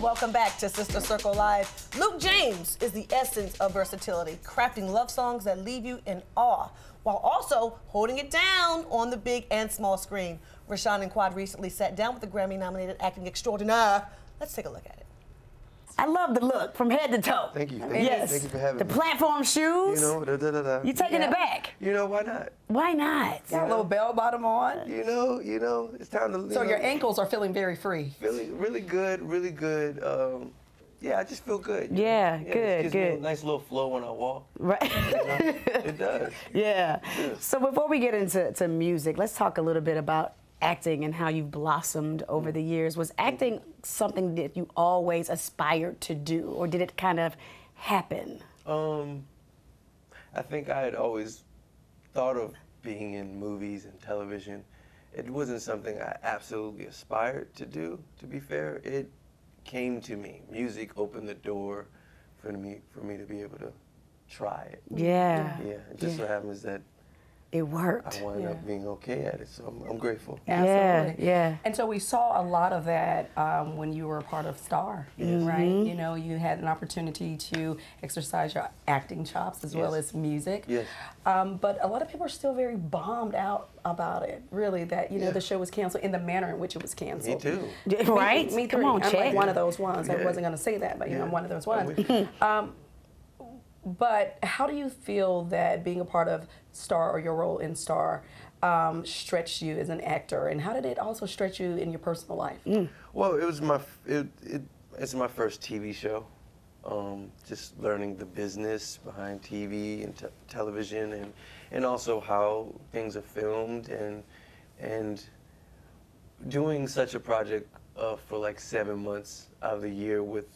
Welcome back to Sister Circle Live. Luke James is the essence of versatility, crafting love songs that leave you in awe, while also holding it down on the big and small screen. Rashaan and Quad recently sat down with the Grammy-nominated acting extraordinaire. Let's take a look at it. I love the look from head to toe. Thank you. Thank you for having me. The platform shoes. You know, You're taking it back. You know, why not? Why not? Got a little bell bottom on. You know, it's time to. So your ankles are feeling very free. Feeling really good, really good. Yeah, I just feel good. Yeah, good, it gives me a nice little flow when I walk. Right. You know? It does. Yeah. So before we get into music, let's talk a little bit about acting and how you've blossomed over the years. Was acting something that you always aspired to do, or did it kind of happen? I think I had always thought of being in movies and television. It wasn't something I absolutely aspired to do, to be fair. It came to me. Music opened the door for me to be able to try it. Yeah. Yeah, it just so happens that it worked. I wound up being okay at it, so I'm grateful. Absolutely. Yeah. And so we saw a lot of that when you were a part of Star, right? You know, you had an opportunity to exercise your acting chops as well as music. Yes. But a lot of people are still very bummed out about it, really, that, you know, the show was canceled in the manner in which it was canceled. Me too. Right? Me too. I'm like one of those ones. I wasn't going to say that, but, you know, I'm one of those ones. But how do you feel that being a part of Star, or your role in Star, stretched you as an actor, and how did it also stretch you in your personal life? Well, it was it's my first TV show. Just learning the business behind TV and television, and also how things are filmed, and doing such a project for like 7 months out of the year with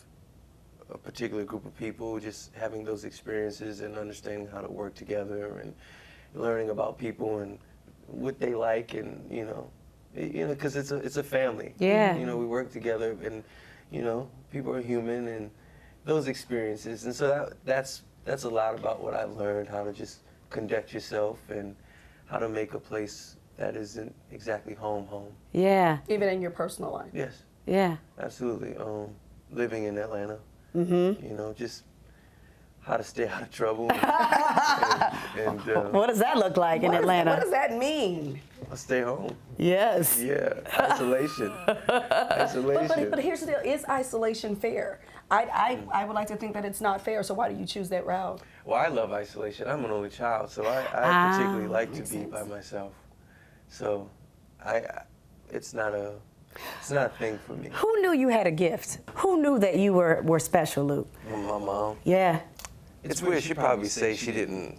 a particular group of people, just having those experiences and understanding how to work together and learning about people and what they like, and you know, because it's a family. Yeah. You know, we work together, and you know, people are human, and those experiences, and so that's a lot about what I learned, how to just conduct yourself and how to make a place that isn't exactly home. Yeah. Even in your personal life. Yes. Yeah. Absolutely. Living in Atlanta. You know, just how to stay out of trouble. What does that look like in Atlanta? What does that mean? I'll stay home. Yes. Yeah, isolation. Isolation. But here's the deal, is isolation fair? I would like to think that it's not fair, so why do you choose that route? Well, I love isolation. I'm an only child, so I particularly like to be by myself. So it's not a thing for me. Who knew you had a gift? Who knew that you were special, Luke? My mom. Yeah. It's weird. She probably say she didn't.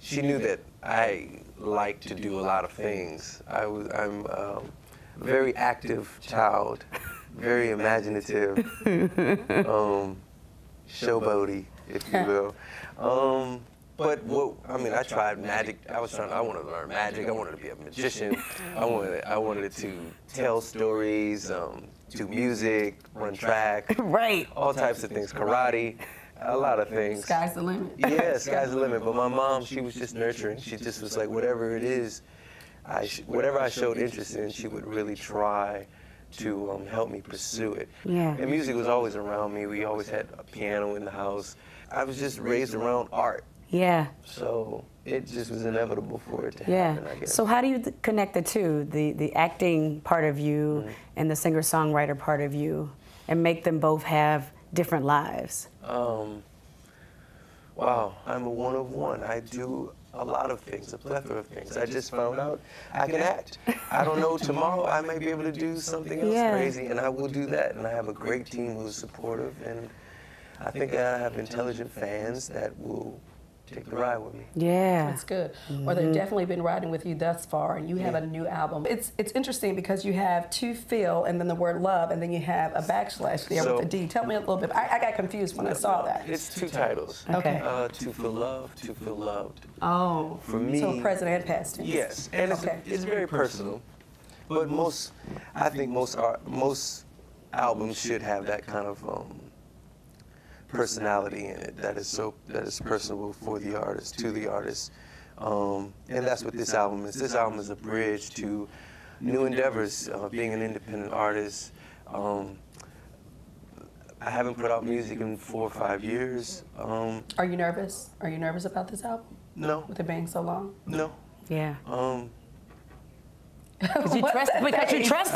She knew that I like to do a lot of things. I'm a very active child, very imaginative, showboaty, if you will. But what, I mean, I tried magic. I wanted to learn magic. I wanted to be a magician. I wanted to tell stories, do music, run track, right? All types of things, karate, a lot of things. Sky's the limit. Yeah, sky's the limit. But my mom, she was just nurturing. She just was like, whatever it is, whatever I showed interest in, she would really try to help me pursue it. Yeah. And music was always around me. We always had a piano in the house. I was just raised around art. Yeah. So it just was inevitable for it to happen, I guess. So how do you connect the two, the acting part of you and the singer-songwriter part of you, and make them both have different lives? Wow, I'm a one of one. I do a lot of things, a plethora of things. I just found out I can act. I don't know, tomorrow I may be able to do something else crazy, and I will do that. And I have a great team who's supportive, and I think I have intelligent fans that will take the ride with me. Yeah. That's good. Well, they've definitely been riding with you thus far, and you have a new album. It's interesting because you have To Feel and then the word love, and then you have a backslash there with a D. Tell me a little bit. I got confused when I saw that. It's two titles. Okay. To Feel Love, To Feel Loved. Oh. For me. So present and past tense. Yes. And it's very personal. But I think most albums should have that kind of personality in it that is personable for the artist, to the artist, and that's what this album is. This album is a bridge to new endeavors, being an independent artist, I haven't put out music in 4 or 5 years. Are you nervous? Are you nervous about this album? No. With it being so long? No. Yeah. Because you trust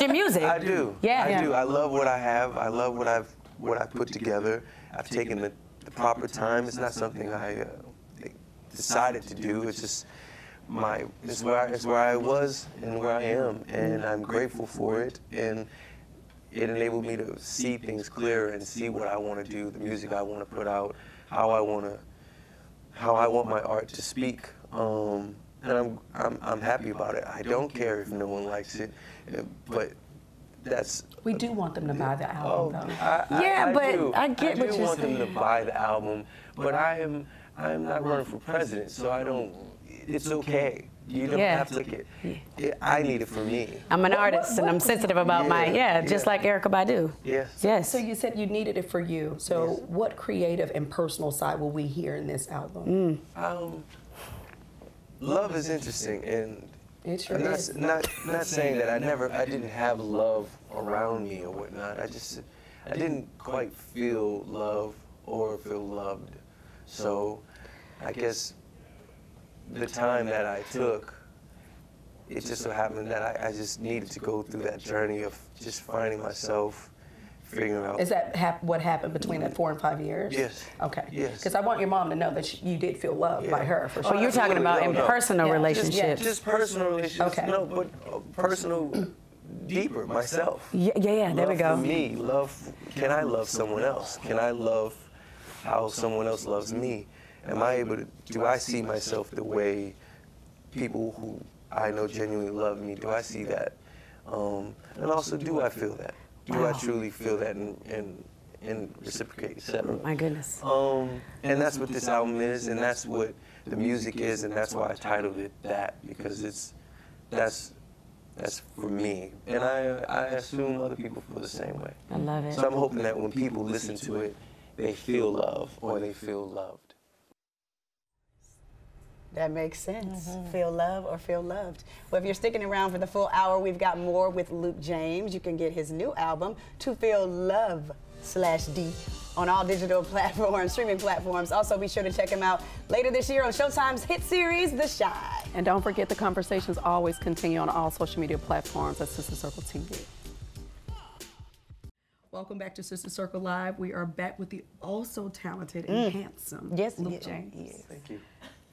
your music. I do. Yeah. I do. I love what I have. I love what I've put together. I've taken the proper time. It's not something I decided to do. It's just it's where I was and where I am, and I'm grateful for it. And it enabled me to see things clearer and see what I want to do, the music I want to put out, how I want my art to speak. And I'm happy about it. I don't care if no one likes it, but that's... We do want them to buy the album, though. I do want them to buy the album, but I am not running for president, so I don't... It's okay. You don't have to get it. I need it for me. I'm an artist, and I'm sensitive about just like Erykah Badu. Yes. Yes. So you said you needed it for you. So what creative and personal side will we hear in this album? Love is interesting, and it sure is. Not saying that I didn't have love around me or whatnot. I didn't quite feel love or feel loved. So I guess the time that I took, it just so happened that I just needed to go through that journey of just finding myself, figuring out. Is that what happened between that 4 and 5 years? Yes. Okay. Yes. Because I want your mom to know that you did feel loved by her for sure. Well, you're talking about in personal relationships. Just personal relationships. Okay. No, but personal, deeper, myself. Yeah, there we go. Love for me, can I love someone else? Can I love how someone else loves me? Am I able to, do I see myself the way people who I know genuinely love me, do I see that? And also, do I feel that? Do I truly feel that and reciprocate, et cetera? My goodness. And that's what this album is, and that's what the music is, and that's why I titled it that, because that's for me. And I assume other people feel the same way. I love it. So I'm hoping that when people listen to it, they feel love or they feel loved. That makes sense. Mm-hmm. Feel love or feel loved. Well, if you're sticking around for the full hour, we've got more with Luke James. You can get his new album, To Feel Love/d, on all digital platforms, streaming platforms. Also, be sure to check him out later this year on Showtime's hit series, The Chi. And don't forget, the conversations always continue on all social media platforms at Sister Circle TV. Welcome back to Sister Circle Live. We are back with the also-talented and handsome Luke James. Yes. Thank you.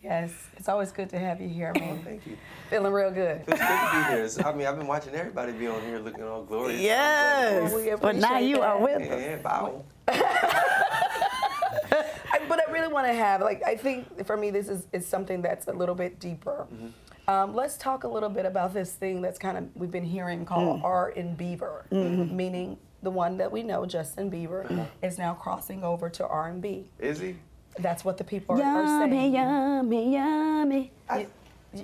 Yes, it's always good to have you here, man. Oh, thank you. Feeling real good. It's good to be here. I mean, I've been watching everybody be on here looking all glorious. Yes, but now you are with us. Yeah, bow. But I really want to have, like, I think for me this is something that's a little bit deeper. Mm-hmm. Let's talk a little bit about this thing that's kind of, we've been hearing called R&Bieber, meaning the one that we know, Justin Bieber, is now crossing over to R&B. Is he? That's what the people are saying. Yummy, yummy, yummy.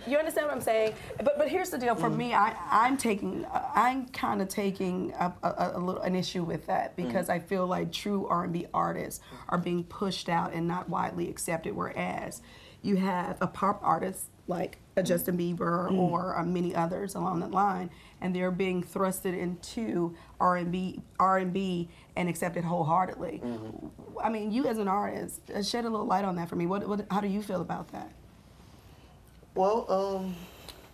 You understand what I'm saying? But here's the deal. For me, I'm kind of taking an issue with that, because I feel like true R&B artists are being pushed out and not widely accepted. Whereas you have a pop artist like a Justin Bieber or many others along that line, and they're being thrusted into R&B and accepted wholeheartedly. I mean, you as an artist, shed a little light on that for me. How do you feel about that? Well,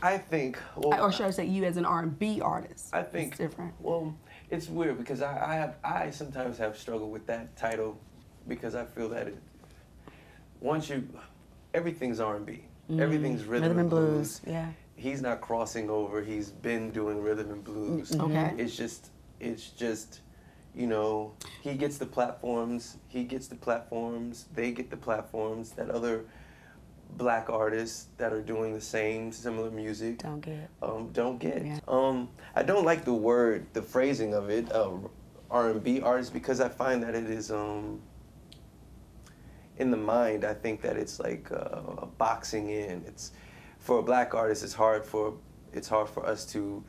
I think... Well, or should I say you as an R&B artist? I think... It's different. Well, it's weird because I sometimes have struggled with that title, because I feel that everything's R&B. Everything's rhythm and blues. Yeah. He's not crossing over. He's been doing rhythm and blues. Okay. It's just... You know, he gets the platforms, they get the platforms that other black artists that are doing the same, similar music don't get. Yeah. I don't like the phrasing of it, R&B artist, because I find that it is, in the mind, I think that it's like a boxing in. For a black artist, it's hard for us to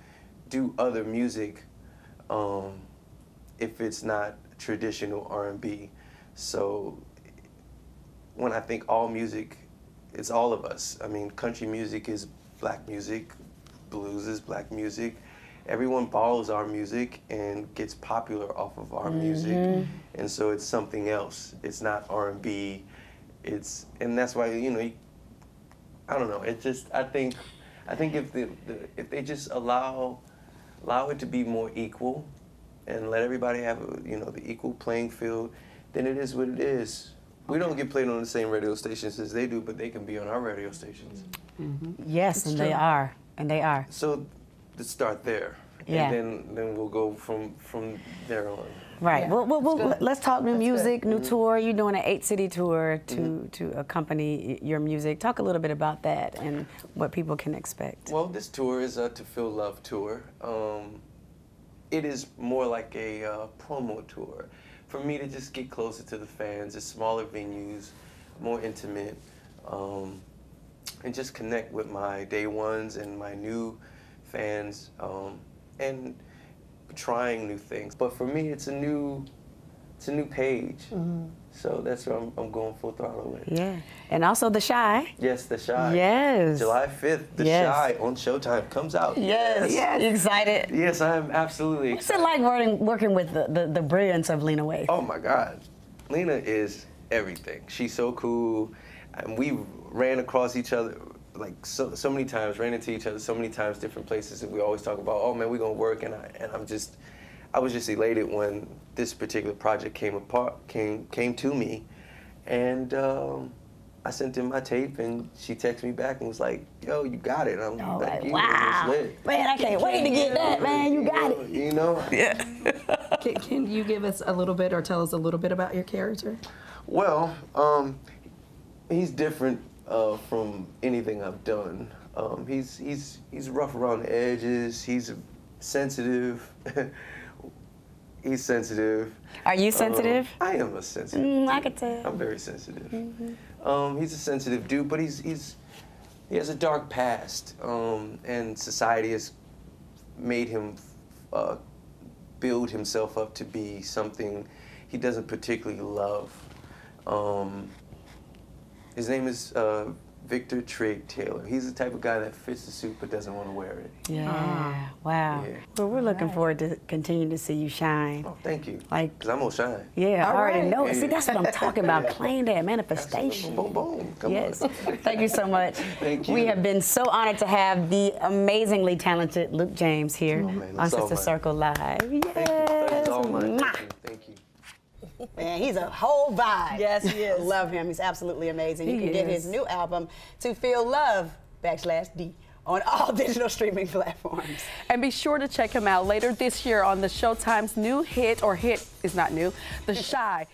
do other music, if it's not traditional R&B. So when I think all music, it's all of us. I mean, country music is black music, blues is black music, everyone borrows our music and gets popular off of our music, and so it's something else. It's not R&B. It's, and that's why, you know, I don't know. It just, I think if they just allow it to be more equal, and let everybody have the equal playing field, then it is what it is. We don't get played on the same radio stations as they do, but they can be on our radio stations. Yes, it's true. They are, and they are. So, let's start there, and then we'll go from there on. Right. Yeah. Well, let's talk new music, new tour. You're doing an 8-city tour to accompany your music. Talk a little bit about that and what people can expect. Well, this tour is a To Feel Love tour. It is more like a promo tour. For me to just get closer to the fans, it's smaller venues, more intimate, and just connect with my day ones and my new fans, and trying new things. But for me, it's a new page. So that's where I'm going full throttle with. Yeah, and also The Chi. Yes, The Chi. Yes. July 5th, The Chi on Showtime comes out. Yes. Yes. You excited? Yes, I am absolutely excited. What's it like working with the brilliance of Lena Waithe? Oh my God, Lena is everything. She's so cool, and we ran across each other like so many times, ran into each other so many times, different places, and we always talk about, oh man, we're gonna work, and I was just elated when this particular project came to me, and I sent in my tape, and she texted me back and was like, yo, you got it. I'm like, wow, man, I can't wait to get that, man, you got it. You know? Yeah. Can you give us a little bit, or tell us a little bit about your character? Well, he's different from anything I've done. He's rough around the edges, he's sensitive. He's sensitive. Are you sensitive? I am a sensitive dude. I could tell. I'm very sensitive. He's a sensitive dude, but he has a dark past, and society has made him build himself up to be something he doesn't particularly love. His name is Victor Trigg Taylor. He's the type of guy that fits the suit but doesn't want to wear it. Yeah. Wow. Yeah. Well, we're looking forward to continuing to see you shine. Oh, thank you. Like, 'cause I'm gonna shine. Yeah, I already know. Yeah. See, that's what I'm talking about. Claim that manifestation. Boom, boom. Come on. Thank you so much. Thank you. We have been so honored to have the amazingly talented Luke James here on Sister Circle Live. Yes. Thank you so much. Thank you. Man, he's a whole vibe. Yes, he is. Love him. He's absolutely amazing. You can get his new album, To Feel Love/d, on all digital streaming platforms. And be sure to check him out later this year on the Showtime's new hit, or hit is not new, The Chi.